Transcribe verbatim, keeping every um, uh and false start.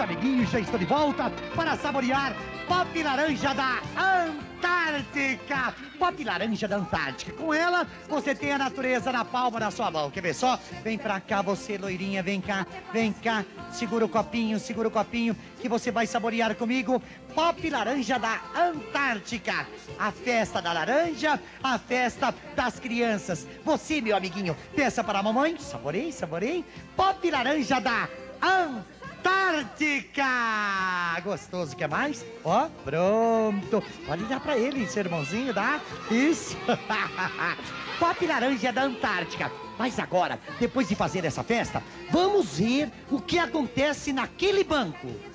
meus amiguinhos, já estou de volta para saborear Pop Laranja da Antártica. Pop Laranja da Antártica. Com ela, você tem a natureza na palma da sua mão. Quer ver só? Vem pra cá, você loirinha, vem cá, vem cá. Segura o copinho, segura o copinho, que você vai saborear comigo Pop Laranja da Antártica. A festa da laranja, a festa das crianças. Você, meu amiguinho, peça para a mamãe. Saborei, saborei. Pop Laranja da Antártica. Antártica! Gostoso, quer mais? Ó, pronto. Pode dar pra ele, seu irmãozinho, dá? Isso. Pop Laranja da Antártica. Mas agora, depois de fazer essa festa, vamos ver o que acontece naquele banco.